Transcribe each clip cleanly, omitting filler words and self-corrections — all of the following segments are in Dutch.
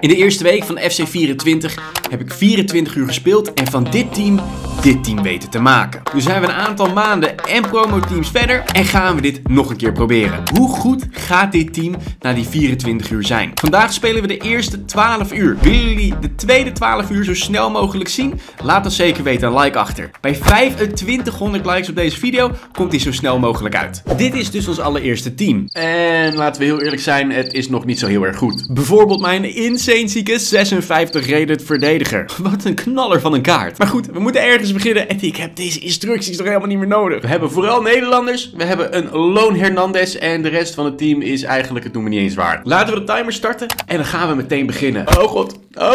In de eerste week van FC 24 heb ik 24 uur gespeeld en van dit team weten te maken. Nu zijn we een aantal maanden en promoteams verder en gaan we dit nog een keer proberen. Hoe goed gaat dit team na die 24 uur zijn? Vandaag spelen we de eerste 12 uur. Willen jullie de tweede 12 uur zo snel mogelijk zien? Laat ons zeker weten een like achter. Bij 2500 likes op deze video komt die zo snel mogelijk uit. Dit is dus ons allereerste team. En laten we heel eerlijk zijn, het is nog niet zo heel erg goed. Bijvoorbeeld mijn insane zieke 56 rated verdediger. Wat een knaller van een kaart. Maar goed, we moeten ergens beginnen en ik heb deze instructies toch helemaal niet meer nodig. We hebben vooral Nederlanders, we hebben een Loon Hernandez en de rest van het team is eigenlijk het doen we niet eens waard. Laten we de timer starten en dan gaan we meteen beginnen. Oh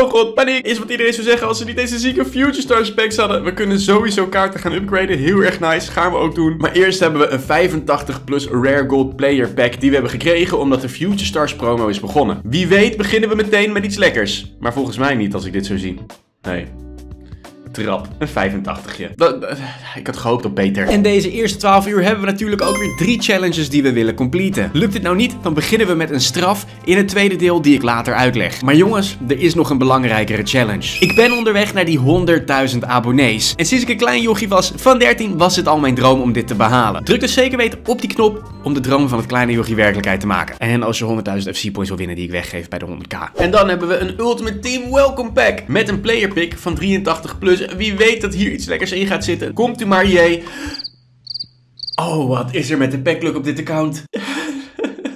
god, paniek! Is wat iedereen zou zeggen als ze niet deze zieke Future Stars packs hadden. We kunnen sowieso kaarten gaan upgraden, heel erg nice, gaan we ook doen. Maar eerst hebben we een 85 plus Rare Gold Player Pack die we hebben gekregen omdat de Future Stars promo is begonnen. Wie weet beginnen we meteen met iets lekkers. Maar volgens mij niet als ik dit zo zie. Nee. Trap. Een 85-je. Ik had gehoopt op beter. En deze eerste 12 uur hebben we natuurlijk ook weer 3 challenges die we willen completen. Lukt dit nou niet, dan beginnen we met een straf in het tweede deel die ik later uitleg. Maar jongens, er is nog een belangrijkere challenge. Ik ben onderweg naar die 100.000 abonnees. En sinds ik een klein jochie was, van 13, was het al mijn droom om dit te behalen. Druk dus zeker weten op die knop om de droom van het kleine jochie werkelijkheid te maken. En als je 100.000 FC points wil winnen die ik weggeef bij de 100k. En dan hebben we een Ultimate Team Welcome Pack met een player pick van 83 plus. Wie weet dat hier iets lekkers in gaat zitten. Komt u maar, jee. Oh, wat is er met de packluck op dit account?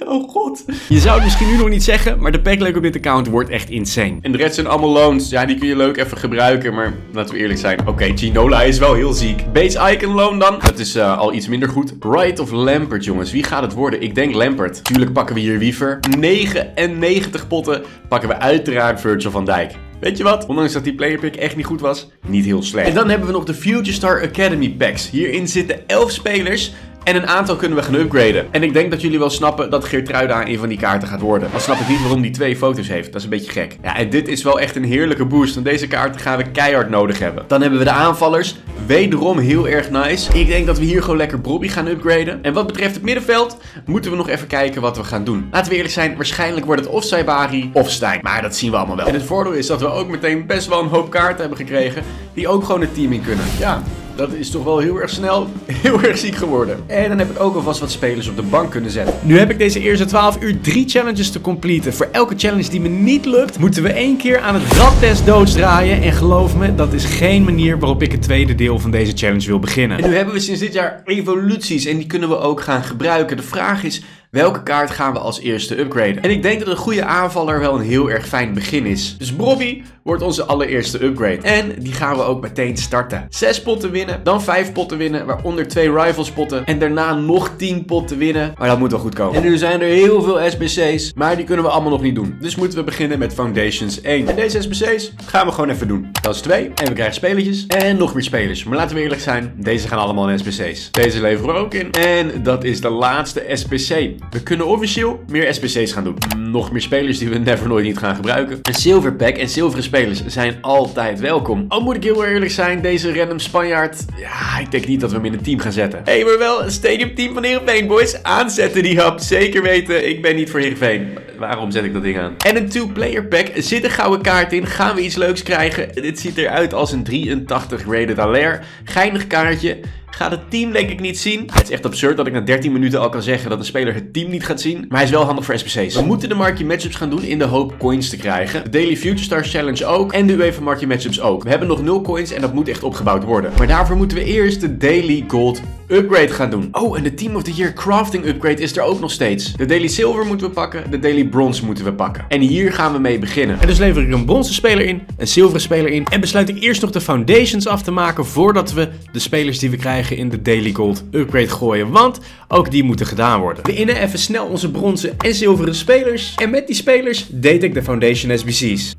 Oh god. Je zou het misschien nu nog niet zeggen, maar de packluck op dit account wordt echt insane. En de rest zijn allemaal loans. Ja, die kun je leuk even gebruiken, maar laten we eerlijk zijn. Oké, Ginola is wel heel ziek. Base Icon loan dan. Dat is al iets minder goed. Right of Lampard, jongens. Wie gaat het worden? Ik denk Lampard. Tuurlijk pakken we hier Wiever. 99 potten pakken we uiteraard Virgil van Dijk. Weet je wat? Ondanks dat die playerpick echt niet goed was, niet heel slecht. En dan hebben we nog de Future Star Academy packs. Hierin zitten 11 spelers en een aantal kunnen we gaan upgraden. En ik denk dat jullie wel snappen dat Geertruida een van die kaarten gaat worden. Dan snap ik niet waarom die 2 foto's heeft. Dat is een beetje gek. Ja, en dit is wel echt een heerlijke boost, want deze kaarten gaan we keihard nodig hebben. Dan hebben we de aanvallers. Wederom heel erg nice. Ik denk dat we hier gewoon lekker Brobbey gaan upgraden. En wat betreft het middenveld, moeten we nog even kijken wat we gaan doen. Laten we eerlijk zijn, waarschijnlijk wordt het of Saibari of Stijn. Maar dat zien we allemaal wel. En het voordeel is dat we ook meteen best wel een hoop kaarten hebben gekregen die ook gewoon het team in kunnen. Ja, dat is toch wel heel erg snel heel erg ziek geworden. En dan heb ik ook alvast wat spelers op de bank kunnen zetten. Nu heb ik deze eerste 12 uur 3 challenges te completen. Voor elke challenge die me niet lukt, moeten we 1 keer aan het radtest doodsdraaien. En geloof me, dat is geen manier waarop ik het tweede deel van deze challenge wil beginnen. En nu hebben we sinds dit jaar evoluties en die kunnen we ook gaan gebruiken. De vraag is, welke kaart gaan we als eerste upgraden? En ik denk dat een goede aanvaller wel een heel erg fijn begin is. Dus Brobbey wordt onze allereerste upgrade. En die gaan we ook meteen starten. 6 potten winnen, dan 5 potten winnen, waaronder 2 Rivals potten. En daarna nog 10 potten winnen. Maar dat moet wel goed komen. En nu zijn er heel veel SBC's, maar die kunnen we allemaal nog niet doen. Dus moeten we beginnen met Foundations 1. En deze SBC's gaan we gewoon even doen. Dat is 2. En we krijgen spelletjes. En nog meer spelers. Maar laten we eerlijk zijn, deze gaan allemaal in SBC's. Deze leveren we ook in. En dat is de laatste SBC. We kunnen officieel meer SBC's gaan doen. Nog meer spelers die we never nooit niet gaan gebruiken. Een silver pack en zilveren spelers zijn altijd welkom. Al moet ik heel eerlijk zijn, deze random Spanjaard, ja, ik denk niet dat we hem in een team gaan zetten. Hé, maar wel een stadium team van Heerenveen, boys. Aanzetten die hap, zeker weten. Ik ben niet voor Heerenveen. Waarom zet ik dat ding aan? En een 2-player pack. Zit een gouden kaart in. Gaan we iets leuks krijgen? Dit ziet eruit als een 83 rated alert. Geinig kaartje. Gaat het team denk ik niet zien. Het is echt absurd dat ik na 13 minuten al kan zeggen dat een speler het team niet gaat zien. Maar hij is wel handig voor SBC's. We moeten de Marquee Matchups gaan doen in de hoop coins te krijgen. De Daily Future Stars Challenge ook. En de UEFA Marquee Matchups ook. We hebben nog 0 coins en dat moet echt opgebouwd worden. Maar daarvoor moeten we eerst de Daily Gold Upgrade gaan doen. Oh, en de Team of the Year Crafting Upgrade is er ook nog steeds. De Daily Silver moeten we pakken. De Daily Bronze moeten we pakken. En hier gaan we mee beginnen. En dus lever ik een bronzen speler in. Een zilveren speler in. En besluit ik eerst nog de Foundations af te maken voordat we de spelers die we krijgen in de Daily Gold Upgrade gooien, want ook die moeten gedaan worden. We innen even snel onze bronzen en zilveren spelers en met die spelers deed ik de Foundation SBC's.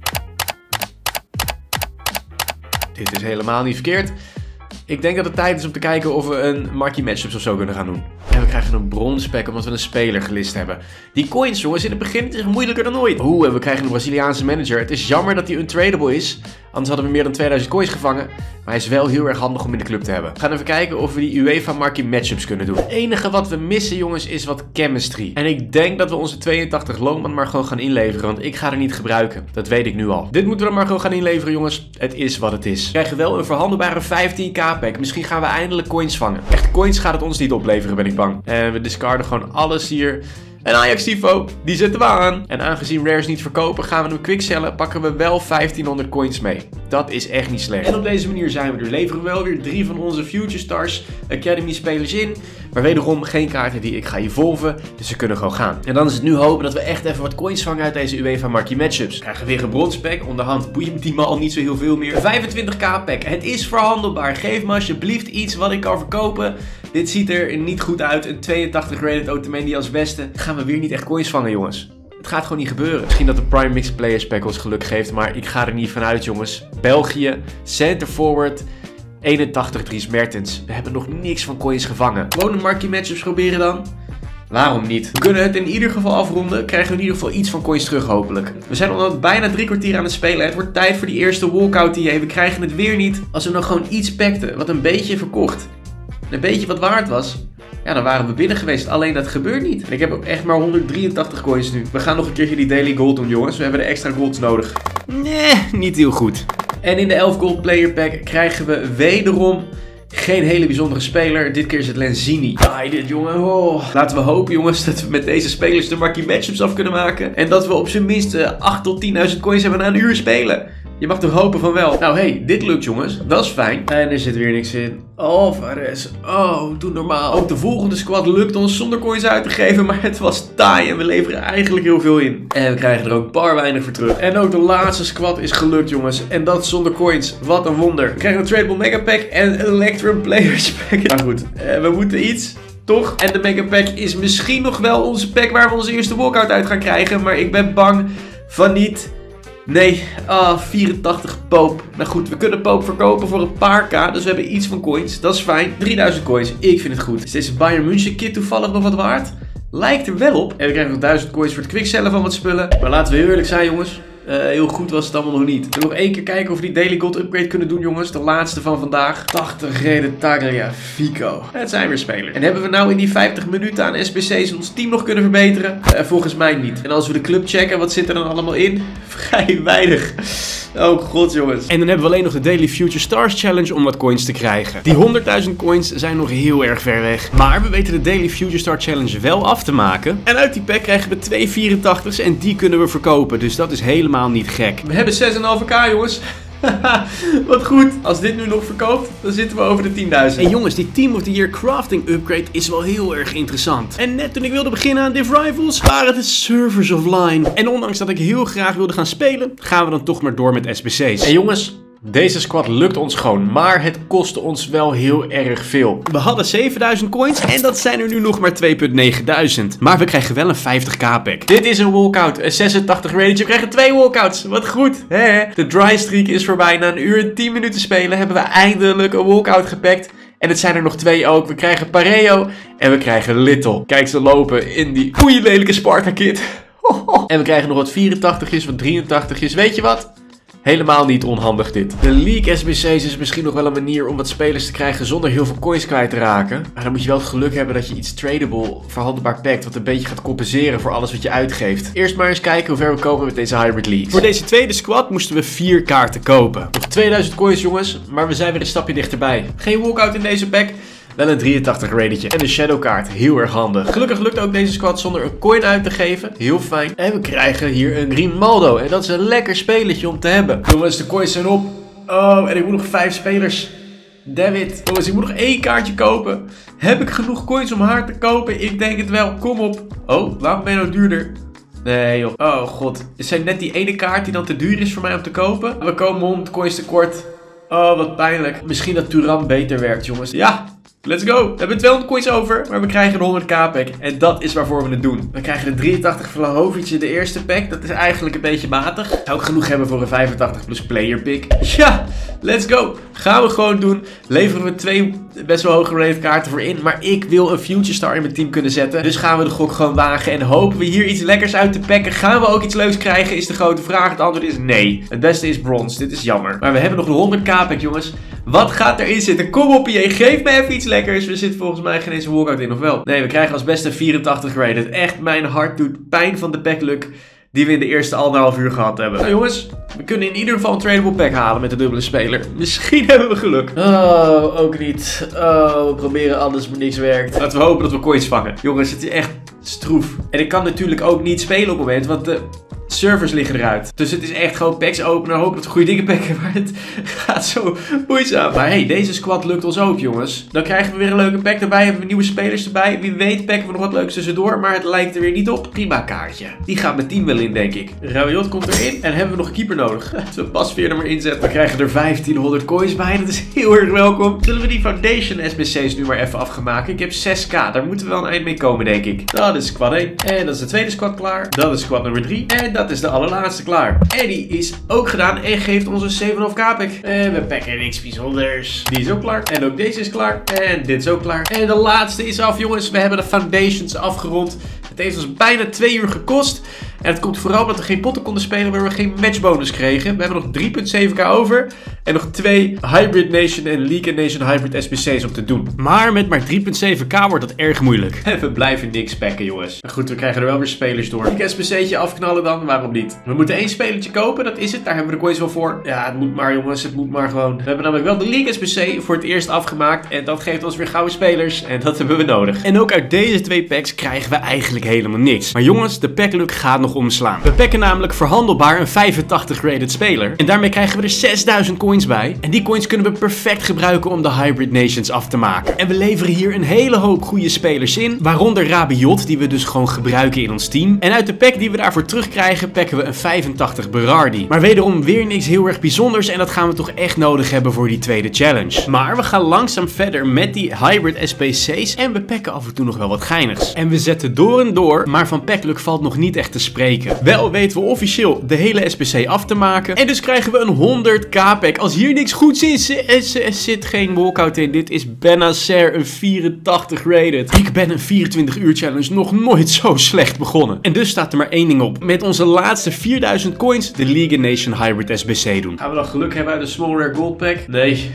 Dit is helemaal niet verkeerd. Ik denk dat het tijd is om te kijken of we een Marquee Matchups of zo kunnen gaan doen. En we krijgen een bronspack omdat we een speler gelist hebben. Die coins, jongens, in het begin is het moeilijker dan ooit. Oeh, en we krijgen een Braziliaanse manager. Het is jammer dat hij untradable is. Anders hadden we meer dan 2000 coins gevangen. Maar hij is wel heel erg handig om in de club te hebben. We gaan even kijken of we die UEFA-markie matchups kunnen doen. Het enige wat we missen, jongens, is wat chemistry. En ik denk dat we onze 82 loonman maar gewoon gaan inleveren. Want ik ga er niet gebruiken. Dat weet ik nu al. Dit moeten we dan maar gewoon gaan inleveren, jongens. Het is wat het is. We krijgen wel een verhandelbare 15k-pack. Misschien gaan we eindelijk coins vangen. Echt, coins gaat het ons niet opleveren, ben ik bang. En we discarden gewoon alles hier. En Ajax Tifo, die zetten we aan. En aangezien rares niet verkopen, gaan we hem quicksellen. Pakken we wel 1500 coins mee. Dat is echt niet slecht. En op deze manier zijn we er. Leveren we wel weer 3 van onze Future Stars Academy spelers in. Maar wederom geen kaarten die ik ga evolven. Dus ze kunnen gewoon gaan. En dan is het nu hopen dat we echt even wat coins vangen uit deze UEFA Marquee Matchups. We krijgen weer een bronspack. Onderhand boeit die me al niet zo heel veel meer. 25k pack. Het is verhandelbaar. Geef me alsjeblieft iets wat ik kan verkopen. Dit ziet er niet goed uit. Een 82 rated Otamendi als beste. Gaan we weer niet echt coins vangen, jongens. Het gaat gewoon niet gebeuren. Misschien dat de Prime Mix Players Pack ons geluk geeft, maar ik ga er niet vanuit, jongens. België, center forward, 81 Dries Mertens. We hebben nog niks van coins gevangen. Gewoon een marquee matchups proberen dan. Waarom niet? We kunnen het in ieder geval afronden. Krijgen we in ieder geval iets van coins terug, hopelijk. We zijn al bijna 3 kwartier aan het spelen. Het wordt tijd voor die eerste walkout die we krijgen het weer niet. Als we nog gewoon iets pakten, wat een beetje verkocht. Een beetje wat waard was. Ja, dan waren we binnen geweest. Alleen dat gebeurt niet. En ik heb ook echt maar 183 coins nu. We gaan nog een keertje die daily gold doen, jongens. We hebben de extra golds nodig. Nee, niet heel goed. En in de 11 gold player pack krijgen we wederom geen hele bijzondere speler. Dit keer is het Lenzini. Ah, dit jongen. Oh. Laten we hopen, jongens, dat we met deze spelers de marquee matchups af kunnen maken. En dat we op zijn minst 8 tot 10.000 coins hebben na een uur spelen. Je mag toch hopen van wel. Nou, hey, dit lukt, jongens. Dat is fijn. En er zit weer niks in. Alvarez. Oh, doe normaal. Ook de volgende squad lukt ons zonder coins uit te geven. Maar het was taai en we leveren eigenlijk heel veel in. En we krijgen er ook bar weinig voor terug. En ook de laatste squad is gelukt, jongens. En dat zonder coins. Wat een wonder. We krijgen een Tradable Megapack en een Electrum Players Pack. Maar goed, we moeten iets... Toch? En de Megapack is misschien nog wel onze pack waar we onze eerste walkout uit gaan krijgen. Maar ik ben bang van niet... Nee, 84 poop. Nou goed, we kunnen poop verkopen voor een paar k. Dus we hebben iets van coins. Dat is fijn. 3000 coins. Ik vind het goed. Is deze Bayern München kit toevallig nog wat waard? Lijkt er wel op. En we krijgen nog 1000 coins voor het quicksellen van wat spullen. Maar laten we eerlijk zijn, jongens. Heel goed was het allemaal nog niet. We nog één keer kijken of we die Daily Gold upgrade kunnen doen, jongens. De laatste van vandaag. 80 reden Taglia Fico. Het zijn weer spelers. En hebben we nou in die 50 minuten aan SBC's ons team nog kunnen verbeteren? Volgens mij niet. En als we de club checken, wat zit er dan allemaal in? Vrij weinig. Oh god, jongens. En dan hebben we alleen nog de Daily Future Stars Challenge om wat coins te krijgen. Die 100.000 coins zijn nog heel erg ver weg. Maar we weten de Daily Future Star Challenge wel af te maken. En uit die pack krijgen we 2 84's en die kunnen we verkopen. Dus dat is helemaal niet gek. We hebben 6,5k, jongens. Haha, wat goed. Als dit nu nog verkoopt, dan zitten we over de 10.000. En jongens, die Team of the Year crafting upgrade is wel heel erg interessant. En net toen ik wilde beginnen aan Div Rivals, waren de servers offline. En ondanks dat ik heel graag wilde gaan spelen, gaan we dan toch maar door met SBC's. En jongens... Deze squad lukt ons gewoon, maar het kostte ons wel heel erg veel. We hadden 7000 coins en dat zijn er nu nog maar 2.9000. Maar we krijgen wel een 50k pack. Dit is een walkout, een 86 rated. We krijgen 2 walkouts, wat goed. Hè? De dry streak is voorbij. Na een uur en 10 minuten spelen hebben we eindelijk een walkout gepakt. En het zijn er nog 2 ook. We krijgen Pareo en we krijgen Little. Kijk, ze lopen in die oei lelijke Sparta kit. En we krijgen nog wat 84's, wat 83's. Weet je wat? Helemaal niet onhandig dit. De League SBC's is misschien nog wel een manier om wat spelers te krijgen zonder heel veel coins kwijt te raken. Maar dan moet je wel het geluk hebben dat je iets tradable verhandelbaar pakt, wat een beetje gaat compenseren voor alles wat je uitgeeft. Eerst maar eens kijken hoe ver we komen met deze Hybrid League. Voor deze tweede squad moesten we 4 kaarten kopen. Nog 2000 coins, jongens, maar we zijn weer een stapje dichterbij. Geen walkout in deze pack. Wel een 83 ratetje. En de shadowkaart. Heel erg handig. Gelukkig lukt ook deze squad zonder een coin uit te geven. Heel fijn. En we krijgen hier een Grimaldo. En dat is een lekker spelletje om te hebben. Jongens, de coins zijn op. Oh, en ik moet nog 5 spelers. David. Jongens, ik moet nog 1 kaartje kopen. Heb ik genoeg coins om haar te kopen? Ik denk het wel. Kom op. Oh, waarom ben je nou duurder? Nee, joh. Oh, god. Het zijn net die ene kaart die dan te duur is voor mij om te kopen. We komen 100 coins tekort. Oh, wat pijnlijk. Misschien dat Turan beter werkt, jongens. Ja. Let's go! We hebben 200 coins over, maar we krijgen een 100k pack. En dat is waarvoor we het doen. We krijgen de 83 Vlahovic in de eerste pack. Dat is eigenlijk een beetje matig. Zou ik genoeg hebben voor een 85 plus player pick? Ja! Let's go! Gaan we gewoon doen. Leveren we 2 best wel hoge rate kaarten voor in. Maar ik wil een Future Star in mijn team kunnen zetten. Dus gaan we de gok gewoon wagen en hopen we hier iets lekkers uit te pakken. Gaan we ook iets leuks krijgen is de grote vraag. Het antwoord is nee. Het beste is brons. Dit is jammer. Maar we hebben nog een 100k pack, jongens. Wat gaat erin zitten? Kom op, IE. Geef me even iets lekkers. We zitten volgens mij geen eens een walkout in, of wel? Nee, we krijgen als beste 84 rated. Echt, mijn hart doet pijn van de packluck die we in de eerste anderhalf uur gehad hebben. Nou jongens, we kunnen in ieder geval een tradable pack halen met de dubbele speler. Misschien hebben we geluk. Oh, ook niet. Oh, we proberen alles, maar niks werkt. Laten we hopen dat we coins vangen. Jongens, het is echt stroef. En ik kan natuurlijk ook niet spelen op het moment, want de servers liggen eruit. Dus het is echt gewoon packs openen. Hopen dat we goede dingen packen, maar het gaat zo moeizaam. Maar hey, deze squad lukt ons ook, jongens. Dan krijgen we weer een leuke pack erbij. Hebben we nieuwe spelers erbij. Wie weet packen we nog wat leuks tussendoor, maar het lijkt er weer niet op. Prima kaartje. Die gaat mijn team wel in, denk ik. Rabiot komt erin en hebben we nog een keeper nodig. Laten we pas weer er maar inzetten. We krijgen er 1500 coins bij. Dat is heel erg welkom. Zullen we die Foundation SBC's nu maar even afmaken? Ik heb 6k. Daar moeten we wel een eind mee komen, denk ik. Dat is squad 1. En dat is de tweede squad klaar. Dat is squad nummer 3. En dat is de allerlaatste klaar. En die is ook gedaan en geeft ons een 7,5k pack. En we pakken niks bijzonders. Die is ook klaar. En ook deze is klaar. En dit is ook klaar. En de laatste is af, jongens. We hebben de Foundations afgerond. Het heeft ons bijna 2 uur gekost. En het komt vooral omdat we geen potten konden spelen, waar we geen matchbonus kregen. We hebben nog 3,7k over. En nog 2 Hybrid Nation en League Nation Hybrid SBC's om te doen. Maar met maar 3,7k wordt dat erg moeilijk. En we blijven niks packen, jongens. Maar goed, we krijgen er wel weer spelers door. Ik SBC'tje afknallen dan, waarom niet? We moeten 1 spelertje kopen, dat is het. Daar hebben we de coins wel voor. Ja, het moet maar, jongens. Het moet maar gewoon. We hebben namelijk wel de League SBC voor het eerst afgemaakt. En dat geeft ons weer gouden spelers. En dat hebben we nodig. En ook uit deze 2 packs krijgen we eigenlijk helemaal niks. Maar jongens, de packluck gaat nog omslaan. We packen namelijk verhandelbaar een 85 rated speler. En daarmee krijgen we er 6000 coins bij. En die coins kunnen we perfect gebruiken om de Hybrid Nations af te maken. En we leveren hier een hele hoop goede spelers in. Waaronder Rabiot, die we dus gewoon gebruiken in ons team. En uit de pack die we daarvoor terugkrijgen, packen we een 85 Berardi. Maar wederom weer niks heel erg bijzonders. En dat gaan we toch echt nodig hebben voor die tweede challenge. Maar we gaan langzaam verder met die Hybrid SPC's. En we packen af en toe nog wel wat geinigs. En we zetten door en door. Maar van packluck valt nog niet echt te spreken. Wel weten we officieel de hele SBC af te maken. En dus krijgen we een 100k pack. Als hier niks goeds is, er zit geen walkout in. Dit is Benacer, een 84 rated. Ik ben een 24 uur challenge nog nooit zo slecht begonnen. En dus staat er maar één ding op. Met onze laatste 4000 coins de League Nation Hybrid SBC doen. Gaan we dan geluk hebben uit de Small Rare Gold pack? Nee.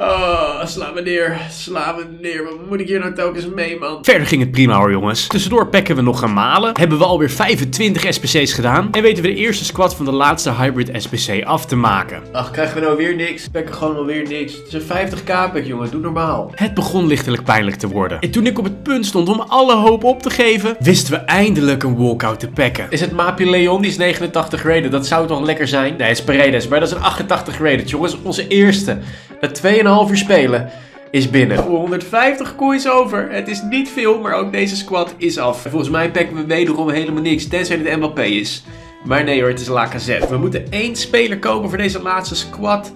Oh, sla me neer. Sla me neer. Wat moet ik hier nou telkens mee, man? Verder ging het prima hoor, jongens. Tussendoor packen we nog een Malen. Hebben we alweer 25 SPC's gedaan. En weten we de eerste squad van de laatste Hybrid SPC af te maken. Ach, krijgen we nou weer niks? We packen gewoon alweer niks. Het is een 50k pack, jongen. Doe normaal. Het begon lichtelijk pijnlijk te worden. En toen ik op het punt stond om alle hoop op te geven, wisten we eindelijk een walkout te packen. Is het Mapje Leon? Die is 89 rated. Dat zou toch lekker zijn? Nee, het is Paredes. Maar dat is een 88 rated, jongens. Onze eerste. Dat 2,5 uur spelen is binnen. We hebben 150 coins over. Het is niet veel, maar ook deze squad is af. En volgens mij pakken we wederom helemaal niks, tenzij het Mbappé is. Maar nee hoor, het is Lacazette. We moeten 1 speler kopen voor deze laatste squad.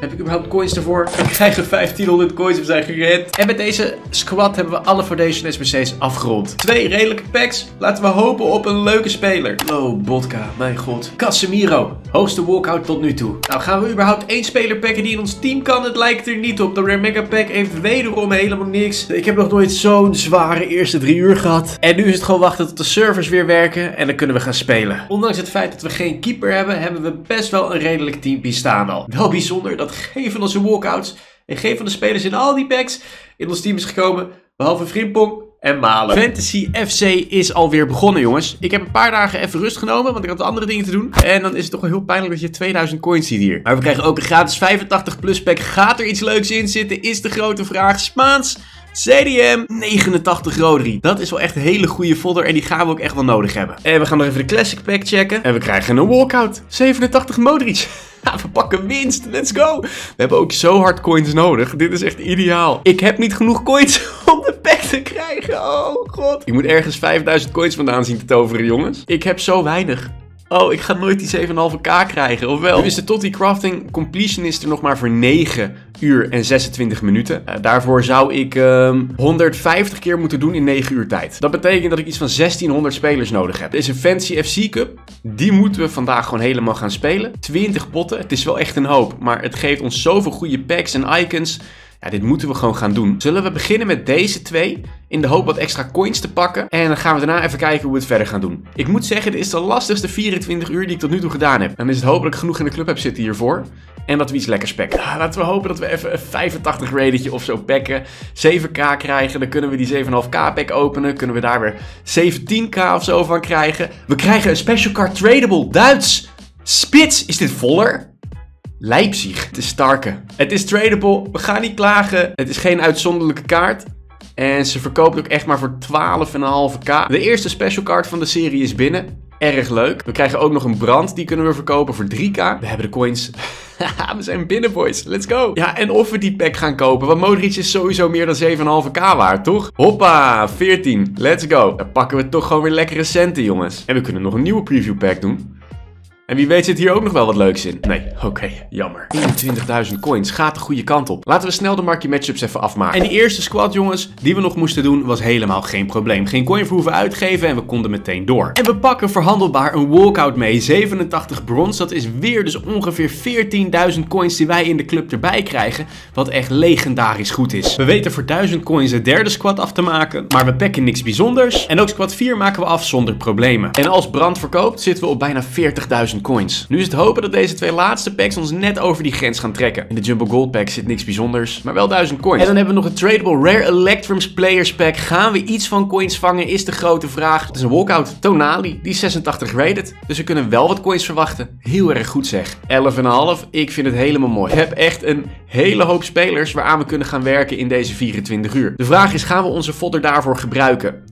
Heb ik überhaupt coins ervoor? We krijgen 1500 coins, we zijn gered. En met deze squad hebben we alle Foundation SBC's afgerond. 2 redelijke packs. Laten we hopen op een leuke speler. Oh, Botka, mijn god. Casemiro, hoogste walkout tot nu toe. Nou, gaan we überhaupt 1 speler packen die in ons team kan? Het lijkt er niet op. De Rare Mega Pack heeft wederom helemaal niks. Ik heb nog nooit zo'n zware eerste 3 uur gehad. En nu is het gewoon wachten tot de servers weer werken. En dan kunnen we gaan spelen. Ondanks het feit dat we geen keeper hebben, hebben we best wel een redelijk teampie staan al. Wel bijzonder dat geen van onze walkouts en geen van de spelers in al die packs in ons team is gekomen, behalve Frimpong en Malen. Fantasy FC is alweer begonnen, jongens. Ik heb een paar dagen even rust genomen, want ik had andere dingen te doen. En dan is het toch wel heel pijnlijk dat je 2000 coins ziet hier. Maar we krijgen ook een gratis 85 plus pack. Gaat er iets leuks in zitten, is de grote vraag. Spaans, CDM, 89 Rodri. Dat is wel echt een hele goede fodder en die gaan we ook echt wel nodig hebben. En we gaan nog even de Classic Pack checken. En we krijgen een walkout. 87 Modric. Ja, we pakken winst. Let's go. We hebben ook zo hard coins nodig. Dit is echt ideaal. Ik heb niet genoeg coins om de pack te krijgen. Oh god. Ik moet ergens 5000 coins vandaan zien te toveren, jongens. Ik heb zo weinig. Oh, ik ga nooit die 7,5k krijgen, of wel? Nu is de tot die crafting completion is er nog maar voor 9 uur en 26 minuten. Daarvoor zou ik 150 keer moeten doen in 9 uur tijd. Dat betekent dat ik iets van 1600 spelers nodig heb. Er is een Fantasy FC Cup. Die moeten we vandaag gewoon helemaal gaan spelen. 20 potten. Het is wel echt een hoop. Maar het geeft ons zoveel goede packs en icons. Ja, dit moeten we gewoon gaan doen. Zullen we beginnen met deze twee? In de hoop wat extra coins te pakken. En dan gaan we daarna even kijken hoe we het verder gaan doen. Ik moet zeggen, dit is de lastigste 24 uur die ik tot nu toe gedaan heb. Dan is het hopelijk genoeg in de club heb zitten hiervoor. En dat we iets lekkers pakken. Ah, laten we hopen dat we even een 85 ratetje of zo pakken. 7k krijgen. Dan kunnen we die 7,5k pack openen. Kunnen we daar weer 17k of zo van krijgen. We krijgen een special card tradable. Duits. Spits. Is dit voller? Leipzig. Het is Starke. Het is tradable. We gaan niet klagen. Het is geen uitzonderlijke kaart. En ze verkoopt ook echt maar voor 12,5k. De eerste special card van de serie is binnen. Erg leuk. We krijgen ook nog een brand. Die kunnen we verkopen voor 3k. We hebben de coins. Haha, we zijn binnen, boys. Let's go. Ja, en of we die pack gaan kopen. Want Modric is sowieso meer dan 7,5k waard, toch? Hoppa, 14. Let's go. Dan pakken we toch gewoon weer lekkere centen, jongens. En we kunnen nog een nieuwe preview pack doen. En wie weet zit hier ook nog wel wat leuks in. Nee, oké, jammer. 21.000 coins, gaat de goede kant op. Laten we snel de marktje matchups even afmaken. En die eerste squad, jongens, die we nog moesten doen, was helemaal geen probleem. Geen coin voor hoeven uitgeven en we konden meteen door. En we pakken verhandelbaar een walkout mee. 87 brons, dat is weer dus ongeveer 14.000 coins die wij in de club erbij krijgen. Wat echt legendarisch goed is. We weten voor 1000 coins de derde squad af te maken. Maar we pakken niks bijzonders. En ook squad 4 maken we af zonder problemen. En als brand verkoopt, zitten we op bijna 40.000 coins. Nu is het hopen dat deze twee laatste packs ons net over die grens gaan trekken. In de Jumbo Gold Pack zit niks bijzonders, maar wel 1000 coins. En dan hebben we nog een tradable Rare Electrums Players Pack. Gaan we iets van coins vangen, is de grote vraag. Het is een walkout. Tonali, die is 86 rated. Dus we kunnen wel wat coins verwachten. Heel erg goed zeg. 11,5. Ik vind het helemaal mooi. Ik heb echt een hele hoop spelers waaraan we kunnen gaan werken in deze 24 uur. De vraag is, gaan we onze fodder daarvoor gebruiken?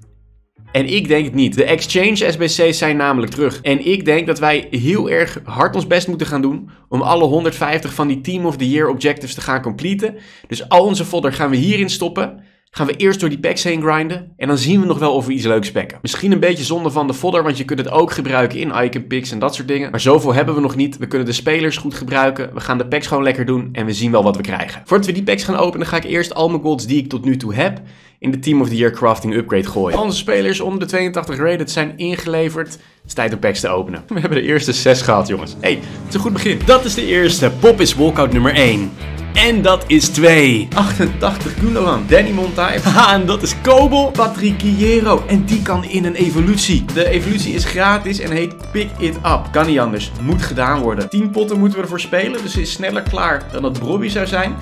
En ik denk het niet. De exchange SBC's zijn namelijk terug. En ik denk dat wij heel erg hard ons best moeten gaan doen om alle 150 van die Team of the Year objectives te gaan completen. Dus al onze fodder gaan we hierin stoppen. Gaan we eerst door die packs heen grinden. En dan zien we nog wel of we iets leuks packen. Misschien een beetje zonde van de fodder, want je kunt het ook gebruiken in icon picks en dat soort dingen. Maar zoveel hebben we nog niet. We kunnen de spelers goed gebruiken. We gaan de packs gewoon lekker doen en we zien wel wat we krijgen. Voordat we die packs gaan openen, ga ik eerst al mijn golds die ik tot nu toe heb in de Team of the Year crafting upgrade gooien. Onze spelers onder de 82 rated zijn ingeleverd. Het is tijd om packs te openen. We hebben de eerste 6 gehad, jongens. Hé, het is een goed begin. Dat is de eerste. Pop is walkout nummer 1. En dat is 2. 88 Ginola, Danny Montai. Haha, en dat is Kobel. Patrick Guillero. En die kan in een evolutie. De evolutie is gratis en heet Pick It Up. Kan niet anders. Moet gedaan worden. 10 potten moeten we ervoor spelen. Dus is sneller klaar dan dat Broja zou zijn.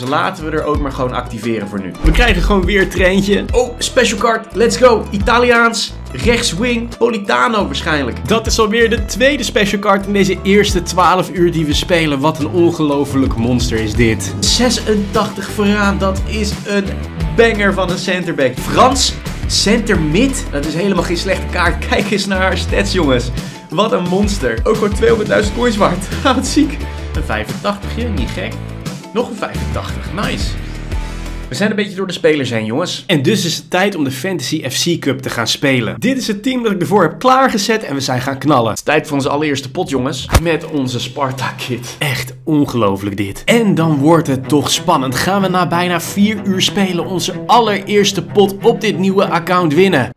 Dus laten we er ook maar gewoon activeren voor nu. We krijgen gewoon weer treintje. Oh, special card. Let's go. Italiaans. Rechtswing. Politano waarschijnlijk. Dat is alweer de tweede special card in deze eerste 12 uur die we spelen. Wat een ongelofelijk monster is dit. 86 vooraan. Dat is een banger van een centerback. Frans. Center mid. Dat is helemaal geen slechte kaart. Kijk eens naar haar stats, jongens. Wat een monster. Ook gewoon 200.000 coins waard. Wat ziek. Een 85je. Niet gek. Nog een 85, nice. We zijn een beetje door de spelers heen, jongens. En dus is het tijd om de Fantasy FC Cup te gaan spelen. Dit is het team dat ik ervoor heb klaargezet en we zijn gaan knallen. Het is tijd voor onze allereerste pot, jongens. Met onze Sparta-kit. Echt ongelooflijk dit. En dan wordt het toch spannend. Gaan we na bijna 4 uur spelen onze allereerste pot op dit nieuwe account winnen.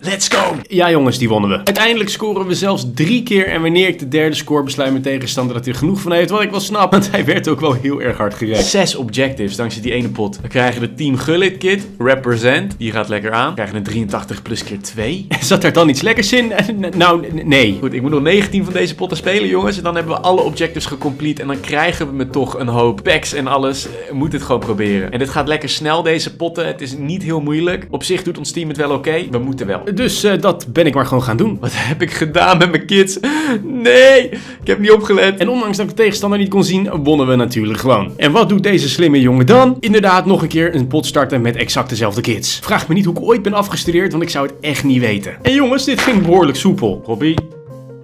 Let's go! Ja jongens, die wonnen we. Uiteindelijk scoren we zelfs 3 keer. En wanneer ik de derde score besluit mijn tegenstander dat hij er genoeg van heeft. Wat ik wel snap, want hij werd ook wel heel erg hard gerekt. 6 objectives dankzij die ene pot. We krijgen de Team Gullit kit. Represent. Die gaat lekker aan. We krijgen een 83 plus keer 2. Zat er dan iets lekkers in? Nou, nee. Goed, ik moet nog 19 van deze potten spelen, jongens. En dan hebben we alle objectives gecomplete. En dan krijgen we me toch een hoop packs en alles. Moet het gewoon proberen. En dit gaat lekker snel, deze potten. Het is niet heel moeilijk. Op zich doet ons team het wel oké. We moeten wel. Dus dat ben ik maar gewoon gaan doen. Wat heb ik gedaan met mijn kids? Nee, ik heb niet opgelet. En ondanks dat ik de tegenstander niet kon zien, wonnen we natuurlijk gewoon. En wat doet deze slimme jongen dan? Inderdaad, nog een keer een pot starten met exact dezelfde kids. Vraag me niet hoe ik ooit ben afgestudeerd, want ik zou het echt niet weten. En jongens, dit ging behoorlijk soepel. Robby.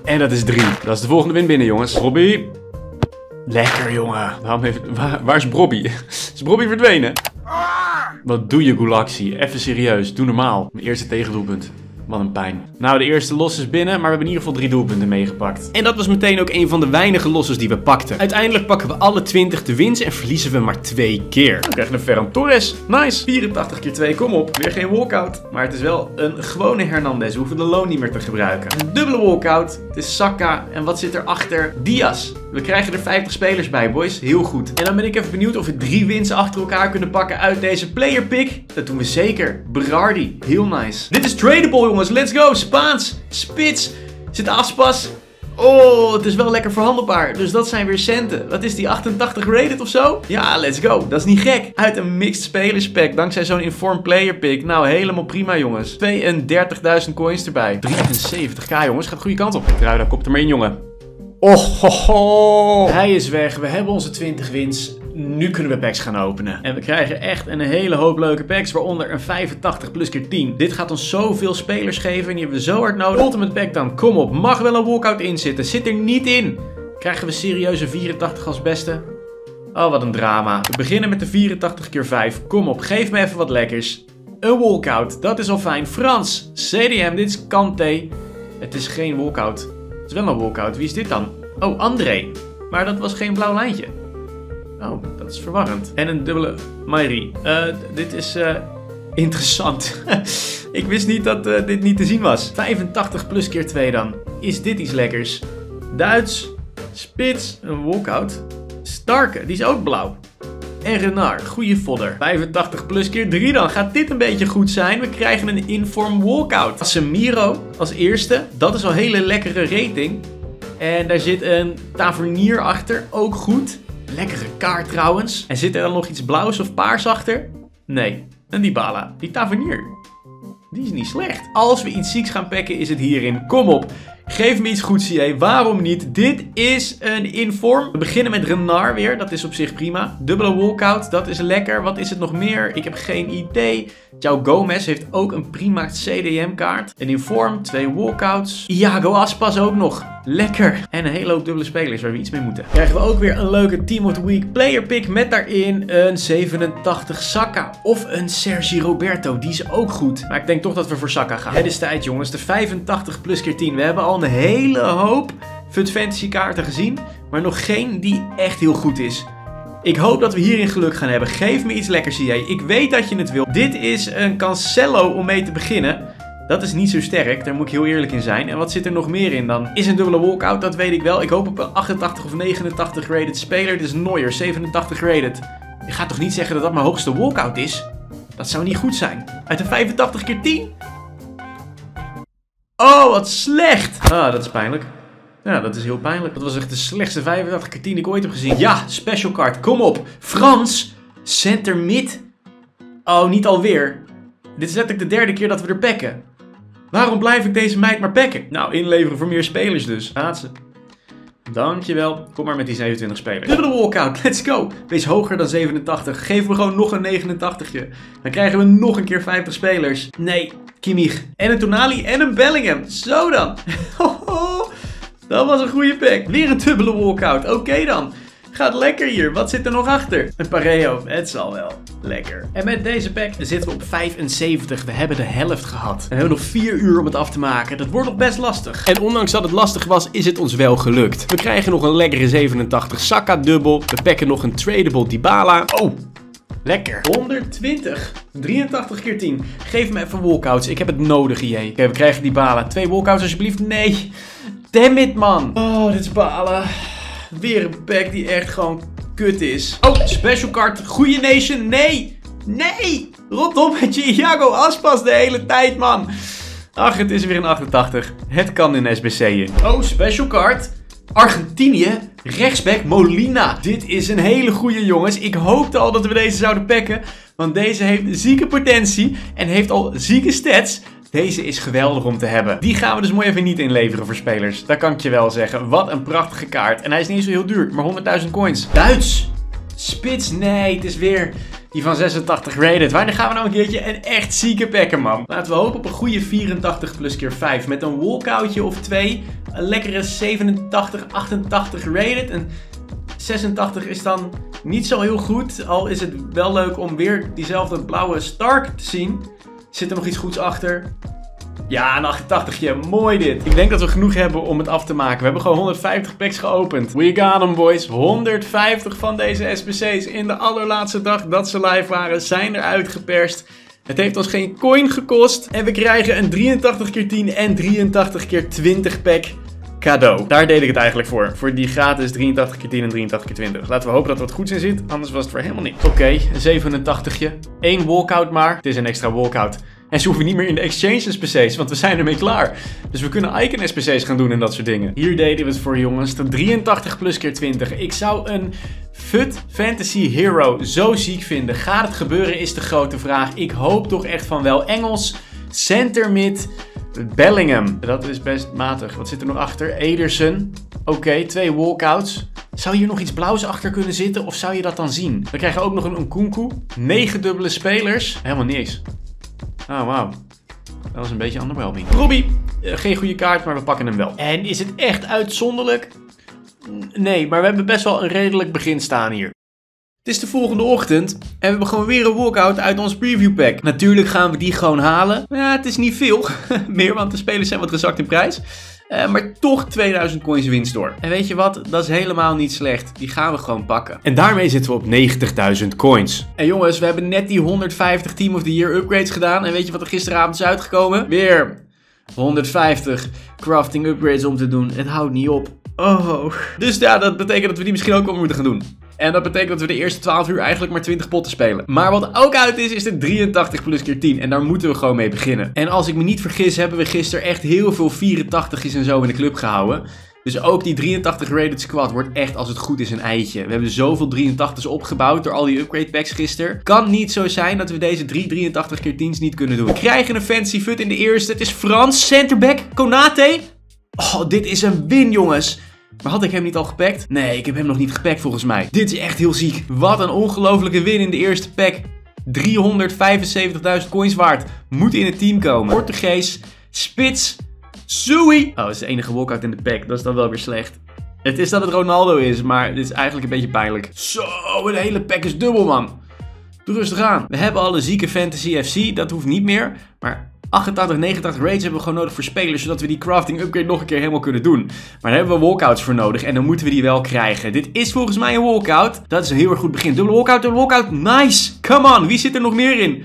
En dat is 3. Dat is de volgende win binnen, jongens. Robby. Lekker, jongen. Waar is Bobby? Is Bobby verdwenen? Wat doe je, Gulaxi? Even serieus. Doe normaal. Mijn eerste tegendoelpunt. Wat een pijn. Nou, de eerste los is binnen, maar we hebben in ieder geval 3 doelpunten meegepakt. En dat was meteen ook een van de weinige losses die we pakten. Uiteindelijk pakken we alle 20 de winst en verliezen we maar 2 keer. We krijgen een Ferran Torres. Nice. 84 keer 2, kom op. Weer geen walkout. Maar het is wel een gewone Hernandez. We hoeven de loon niet meer te gebruiken. Een dubbele walkout. Het is Saka. En wat zit erachter? Diaz. We krijgen er 50 spelers bij, boys. Heel goed. En dan ben ik even benieuwd of we 3 winsten achter elkaar kunnen pakken uit deze player pick. Dat doen we zeker. Berardi. Heel nice. Dit is tradable, jongens. Let's go. Spaans. Spits. Zit Aspas. Oh, het is wel lekker verhandelbaar. Dus dat zijn weer centen. Wat is die, 88 rated of zo? Ja, let's go. Dat is niet gek. Uit een mixed spelerspack. Dankzij zo'n informed player pick. Nou, helemaal prima, jongens. 32.000 coins erbij. 73k, jongens. Gaat de goede kant op. Truida, kop er maar in, jongen. Oh, ho, ho. Hij is weg. We hebben onze 20 wins. Nu kunnen we packs gaan openen. En we krijgen echt een hele hoop leuke packs. Waaronder een 85 plus keer 10. Dit gaat ons zoveel spelers geven. En die hebben we zo hard nodig. Ultimate pack dan. Kom op. Mag wel een walkout in zitten. Zit er niet in. Krijgen we serieuze 84 als beste? Oh, wat een drama. We beginnen met de 84 keer 5. Kom op. Geef me even wat lekkers. Een walkout. Dat is al fijn. Frans. CDM. Dit is Kanté. Het is geen walkout. Het is wel een walkout. Wie is dit dan? Oh, André. Maar dat was geen blauw lijntje. Oh, dat is verwarrend. En een dubbele Mairi. Dit is interessant. Ik wist niet dat dit niet te zien was. 85 plus keer 2 dan. Is dit iets lekkers? Duits. Spits. Een walkout. Starke. Die is ook blauw. En Renard, goede fodder. 85 plus keer 3 dan. Gaat dit een beetje goed zijn? We krijgen een inform walkout. Casemiro als eerste. Dat is al een hele lekkere rating. En daar zit een Tavernier achter. Ook goed. Lekkere kaart trouwens. En zit er dan nog iets blauws of paars achter? Nee, een Dybala. Die Tavernier. Die is niet slecht. Als we iets zieks gaan packen is het hierin. Kom op. Geef me iets goeds, CJ. Waarom niet? Dit is een inform. We beginnen met Renard weer. Dat is op zich prima. Dubbele walkout. Dat is lekker. Wat is het nog meer? Ik heb geen idee. João Gomes heeft ook een prima CDM-kaart. Een inform. 2 walkouts. Iago Aspas ook nog. Lekker. En een hele hoop dubbele spelers waar we iets mee moeten. Krijgen we ook weer een leuke Team of the Week player pick. Met daarin een 87 Saka. Of een Sergi Roberto. Die is ook goed. Maar ik denk toch dat we voor Saka gaan. Het is tijd, jongens. De 85 plus keer 10. We hebben al een hele hoop Fun Fantasy kaarten gezien, maar nog geen die echt heel goed is. Ik hoop dat we hierin geluk gaan hebben. Geef me iets lekkers, CJ. Ik weet dat je het wil. Dit is een Cancelo om mee te beginnen. Dat is niet zo sterk, daar moet ik heel eerlijk in zijn. En wat zit er nog meer in dan? Is een dubbele walkout, dat weet ik wel. Ik hoop op een 88 of 89 rated speler. Dit is Neuer, 87 rated. Je gaat toch niet zeggen dat dat mijn hoogste walkout is? Dat zou niet goed zijn. Uit een 85 keer 10? Oh, wat slecht! Ah, dat is pijnlijk. Ja, dat is heel pijnlijk. Dat was echt de slechtste 85 keer 10 die ik ooit heb gezien. Ja, special card. Kom op. Frans. Center mid. Oh, niet alweer. Dit is letterlijk de 3e keer dat we er packen. Waarom blijf ik deze meid maar packen? Nou, inleveren voor meer spelers dus. Laatste. Dankjewel. Kom maar met die 27 spelers. Dubbele walkout. Let's go. Wees hoger dan 87. Geef me gewoon nog een 89-tje. Dan krijgen we nog een keer 50 spelers. Nee. Kimmich. En een Tonali en een Bellingham. Zo dan. Dat was een goede pack. Weer een dubbele walkout. Oké dan. Gaat lekker hier. Wat zit er nog achter? Een Pareo. Het zal wel. Lekker. En met deze pack zitten we op 75. We hebben de helft gehad. En we hebben nog 4 uur om het af te maken. Dat wordt nog best lastig. En ondanks dat het lastig was, is het ons wel gelukt. We krijgen nog een lekkere 87 Saka dubbel. We packen nog een tradable Dybala. Oh. Lekker. 120. 83 keer 10. Geef me even walkouts. Ik heb het nodig, IJ. Oké, we krijgen Dybala. 2 walkouts alsjeblieft. Nee. Damn it, man. Oh, dit is balen. Weer een pack die echt gewoon kut is. Oh, special card. Goeie nation. Nee. Nee. Rot op met je Iago Aspas de hele tijd, man. Ach, het is weer een 88. Het kan in SBC'en. Oh, special card. Argentinië, rechtsback Molina. Dit is een hele goede, jongens. Ik hoopte al dat we deze zouden packen. Want deze heeft zieke potentie en heeft al zieke stats. Deze is geweldig om te hebben. Die gaan we dus mooi even niet inleveren voor spelers. Dat kan ik je wel zeggen. Wat een prachtige kaart. En hij is niet zo heel duur, maar 100.000 coins. Duits. Spits. Nee, het is weer die van 86 rated. Wanneer gaan we nou een keertje een echt zieke packen, man? Laten we hopen op een goede 84 plus keer 5. Met een walkoutje of 2. Een lekkere 87, 88 rated. En 86 is dan niet zo heel goed. Al is het wel leuk om weer diezelfde blauwe Starke te zien. Zit er nog iets goeds achter? Ja, een 88je. Mooi dit. Ik denk dat we genoeg hebben om het af te maken. We hebben gewoon 150 packs geopend. We got them, boys. 150 van deze SBC's in de allerlaatste dag dat ze live waren zijn eruit geperst. Het heeft ons geen coin gekost. En we krijgen een 83x10 en 83x20 pack cadeau. Daar deed ik het eigenlijk voor. Voor die gratis 83x10 en 83x20. Laten we hopen dat er wat goeds in zit. Anders was het voor helemaal niks. Oké, een 87je. 1 walkout maar. Het is een extra walkout. En ze hoeven niet meer in de exchange SBC's, want we zijn ermee klaar. Dus we kunnen icon SBC's gaan doen en dat soort dingen. Hier deden we het voor, jongens. De 83 plus keer 20. Ik zou een FUT Fantasy Hero zo ziek vinden. Gaat het gebeuren is de grote vraag. Ik hoop toch echt van wel. Engels, centermid, Bellingham. Dat is best matig. Wat zit er nog achter? Ederson. Oké, 2 walkouts. Zou hier nog iets blauws achter kunnen zitten of zou je dat dan zien? We krijgen ook nog een Nkunku. 9 dubbele spelers. Helemaal niks. Oh, wauw. Dat was een beetje underwhelming. Robbie, geen goede kaart, maar we pakken hem wel. En is het echt uitzonderlijk? Nee, maar we hebben best wel een redelijk begin staan hier. Het is de volgende ochtend en we hebben gewoon weer een walkout uit ons preview pack. Natuurlijk gaan we die gewoon halen. Ja, het is niet veel meer, want de spelers zijn wat gezakt in prijs. Maar toch 2000 coins winst door. En weet je wat? Dat is helemaal niet slecht. Die gaan we gewoon pakken. En daarmee zitten we op 90.000 coins. En jongens, we hebben net die 150 Team of the Year upgrades gedaan. En weet je wat er gisteravond is uitgekomen? Weer 150 crafting upgrades om te doen. Het houdt niet op. Oh. Dus ja, dat betekent dat we die misschien ook wel moeten gaan doen. En dat betekent dat we de eerste 12 uur eigenlijk maar 20 potten spelen. Maar wat ook uit is, is de 83 plus keer 10. En daar moeten we gewoon mee beginnen. En als ik me niet vergis, hebben we gisteren echt heel veel 84's en zo in de club gehouden. Dus ook die 83 rated squad wordt echt, als het goed is, een eitje. We hebben zoveel 83's opgebouwd door al die upgrade packs gisteren. Kan niet zo zijn dat we deze 3 83 keer 10's niet kunnen doen. We krijgen een fancy fut in de eerste. Het is Frans, centerback, Konaté. Oh, dit is een win, jongens. Maar had ik hem niet al gepakt? Nee, ik heb hem nog niet gepakt volgens mij. Dit is echt heel ziek. Wat een ongelofelijke win in de eerste pack. 375.000 coins waard. Moet in het team komen. Portugees, spits, Zoey. Oh, dat is de enige walkout in de pack. Dat is dan wel weer slecht. Het is dat het Ronaldo is, maar dit is eigenlijk een beetje pijnlijk. Zo, een hele pack is dubbel, man. Doe rustig aan. We hebben al een zieke Fantasy FC. Dat hoeft niet meer. Maar 88, 89 raids hebben we gewoon nodig voor spelers, zodat we die crafting upgrade nog een keer helemaal kunnen doen. Maar daar hebben we walkouts voor nodig en dan moeten we die wel krijgen. Dit is volgens mij een walkout. Dat is een heel erg goed begin. Dubbele walkout, nice! Come on, wie zit er nog meer in?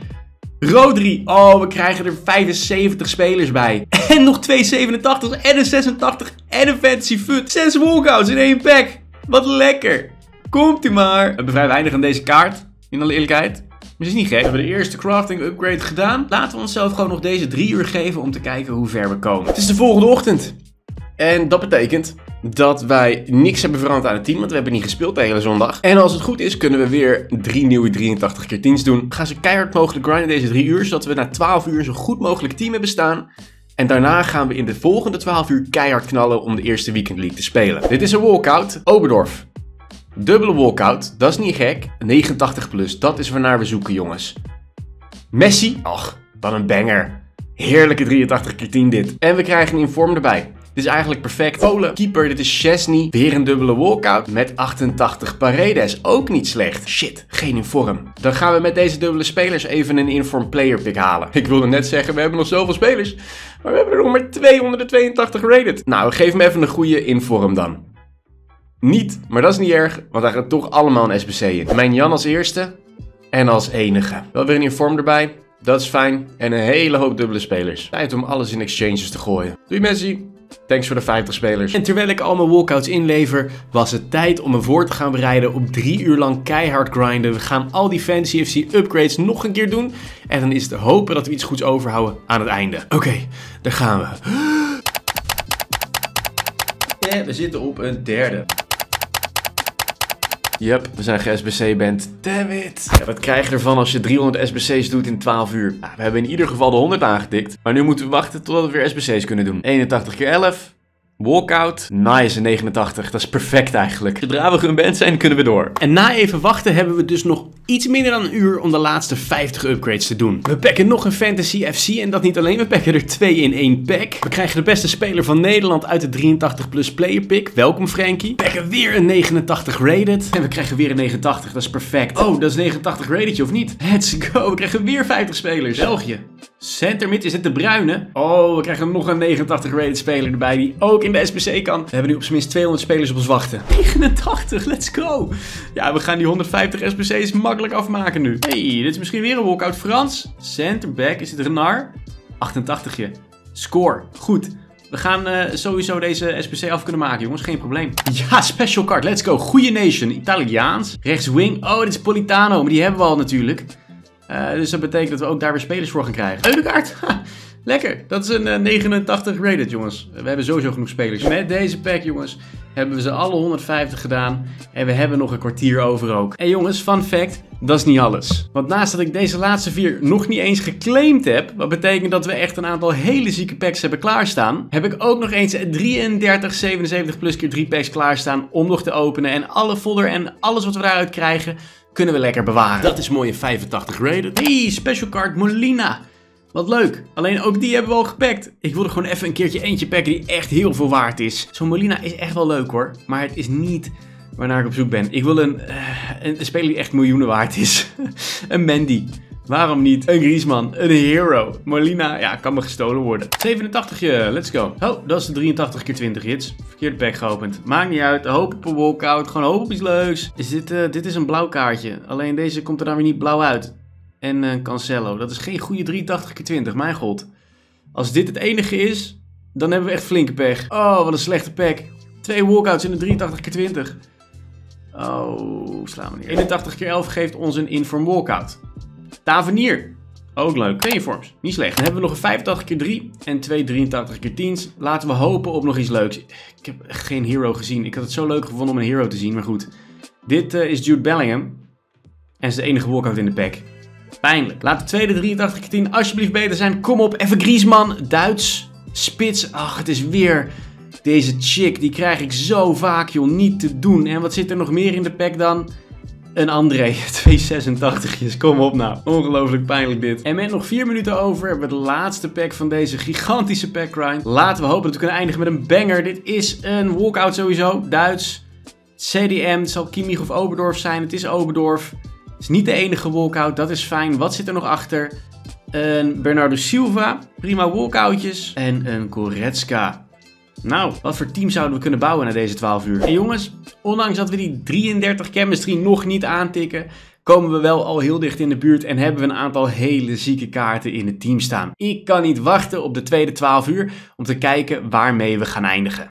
Rodri, oh, we krijgen er 75 spelers bij. En nog 2 87's en een 86 en een fantasy fut. 6 walkouts in één pack. Wat lekker. Komt u maar. We hebben vrij weinig aan deze kaart, in alle eerlijkheid. Maar het is niet gek. We hebben de eerste crafting upgrade gedaan. Laten we onszelf gewoon nog deze 3 uur geven om te kijken hoe ver we komen. Het is de volgende ochtend. En dat betekent dat wij niks hebben veranderd aan het team, want we hebben niet gespeeld de hele zondag. En als het goed is, kunnen we weer 3 nieuwe 83x10's doen. We gaan ze keihard mogelijk grinden deze 3 uur, zodat we na 12 uur zo goed mogelijk team hebben staan. En daarna gaan we in de volgende 12 uur keihard knallen om de eerste weekend league te spelen. Dit is een walkout. Oberdorf. Dubbele walkout, dat is niet gek. 89 plus, dat is waarnaar we zoeken, jongens. Messi, ach, wat een banger. Heerlijke 83x10 dit. En we krijgen een inform erbij. Dit is eigenlijk perfect. Polen, keeper, dit is Szczesny. Weer een dubbele walkout met 88 Paredes, ook niet slecht. Shit, geen inform. Dan gaan we met deze dubbele spelers even een inform player pick halen. Ik wilde net zeggen, we hebben nog zoveel spelers, maar we hebben er nog maar 282 rated. Nou, geef hem even een goede inform dan. Niet, maar dat is niet erg, want hij gaat toch allemaal een SBC in. Mijn Jan als eerste en als enige. Wel weer een inform erbij, dat is fijn. En een hele hoop dubbele spelers. Tijd om alles in exchanges te gooien. Doei Messi, thanks voor de 50 spelers. En terwijl ik al mijn walkouts inlever, was het tijd om me voor te gaan bereiden op 3 uur lang keihard grinden. We gaan al die Fantasy FC upgrades nog een keer doen. En dan is het hopen dat we iets goeds overhouden aan het einde. Oké, daar gaan we. En we zitten op een 3e. Yep, we zijn ge-SBC-band. Damn it. Ja, wat krijg je ervan als je 300 SBC's doet in 12 uur? Nou, we hebben in ieder geval de 100 aangetikt. Maar nu moeten we wachten totdat we weer SBC's kunnen doen. 81x11. Walkout. Nice, 89. Dat is perfect eigenlijk. Zodra we geband zijn, kunnen we door. En na even wachten hebben we dus nog iets minder dan een uur om de laatste 50 upgrades te doen. We packen nog een Fantasy FC en dat niet alleen. We packen er 2 in één pack. We krijgen de beste speler van Nederland uit de 83 plus player pick. Welkom Frankie. We packen weer een 89 rated. En we krijgen weer een 89. Dat is perfect. Oh, dat is 89 rated of niet? Let's go. We krijgen weer 50 spelers. België. Centermid, is het De Bruyne? Oh, we krijgen nog een 89 rated speler erbij die ook in de SBC kan. We hebben nu op zijn minst 200 spelers op ons wachten. 89, let's go. Ja, we gaan die 150 SBC's makkelijk afmaken nu. Hey, dit is misschien weer een walkout Frans. Centerback, is het Renard? 88je. Score, goed. We gaan sowieso deze SBC af kunnen maken, jongens. Geen probleem. Ja, special card. Let's go. Goeie nation. Italiaans. Rechtswing. Oh, dit is Politano. Maar die hebben we al natuurlijk. Dus dat betekent dat we ook daar weer spelers voor gaan krijgen. Eudekaart. Lekker. Dat is een 89 rated, jongens. We hebben sowieso genoeg spelers. Met deze pack, jongens, hebben we ze alle 150 gedaan. En we hebben nog een kwartier over ook. En jongens, fun fact. Dat is niet alles. Want naast dat ik deze laatste vier nog niet eens geclaimd heb, wat betekent dat we echt een aantal hele zieke packs hebben klaarstaan, heb ik ook nog eens 33 77 plus keer 3 packs klaarstaan om nog te openen. En alle fodder en alles wat we daaruit krijgen, kunnen we lekker bewaren. Dat is mooie 85 rated. Hey, special card Molina. Wat leuk. Alleen ook die hebben we al gepakt. Ik wilde gewoon even een keertje eentje pakken die echt heel veel waard is. Zo'n Molina is echt wel leuk hoor. Maar het is niet waarnaar ik op zoek ben. Ik wil een speler die echt miljoenen waard is. Een Mendy. Waarom niet? Een Griezmann. Een Hero. Molina, ja, kan me gestolen worden. 87je, let's go. Oh, dat is de 83 keer 20 hits. Verkeerde pack geopend. Maakt niet uit. Hoop op een walkout. Gewoon hoop op iets leuks. Is dit is een blauw kaartje. Alleen deze komt er dan weer niet blauw uit. En Cancelo. Dat is geen goede 83 keer 20. Mijn god. Als dit het enige is, dan hebben we echt flinke pech. Oh, wat een slechte pack. 2 walkouts in de 83 keer 20. Oh, slaan we neer. 81 keer 11 geeft ons een inform walkout. Tavernier. Ook leuk. Twee informs. Niet slecht. Dan hebben we nog een 85 keer 3 en 2 83 keer 10's. Laten we hopen op nog iets leuks. Ik heb echt geen hero gezien. Ik had het zo leuk gevonden om een hero te zien, maar goed. Dit is Jude Bellingham. En is de enige walkout in de pack. Pijnlijk. Laat de tweede 83 keer 10 alsjeblieft beter zijn. Kom op. Even Griezmann. Duits. Spits. Ach, het is weer... Deze chick, die krijg ik zo vaak, joh, niet te doen. En wat zit er nog meer in de pack dan? Een André, 286's, kom op nou. Ongelooflijk pijnlijk dit. En met nog 4 minuten over hebben we de laatste pack van deze gigantische pack grind. Laten we hopen dat we kunnen eindigen met een banger. Dit is een walkout sowieso, Duits. CDM, het zal Kimmich of Oberdorf zijn, het is Oberdorf. Het is niet de enige walkout, dat is fijn. Wat zit er nog achter? Een Bernardo Silva, prima walkoutjes. En een Goretzka. Nou, wat voor team zouden we kunnen bouwen na deze 12 uur? En jongens, ondanks dat we die 33 chemistry nog niet aantikken, komen we wel al heel dicht in de buurt en hebben we een aantal hele zieke kaarten in het team staan. Ik kan niet wachten op de tweede 12 uur om te kijken waarmee we gaan eindigen.